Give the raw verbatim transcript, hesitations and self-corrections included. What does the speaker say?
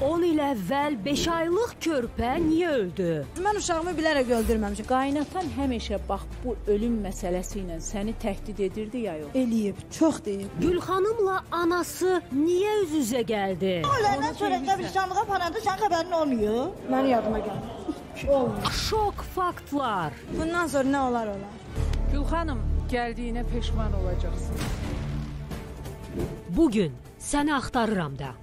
on il əvvəl beş aylıq körpə niyə öldü? Mən uşağımı bilərək öldürməmişəm. Qaynatan həmişə bax bu ölüm məsələsi ilə səni təhdid edirdi ya yox? Eləyib, çox deyib. Gül xanımla anası niyə üz-üzə gəldi? Onlardan sonra qəbirstanlığa aparanda sənin xəbərin olmuyor. Mən yadıma gəldim. Şok faktlar. Bundan sonra nə olar olar? Gül xanım, gəldiyinə peşman olacaqsın. Bugün səni axtarıram da.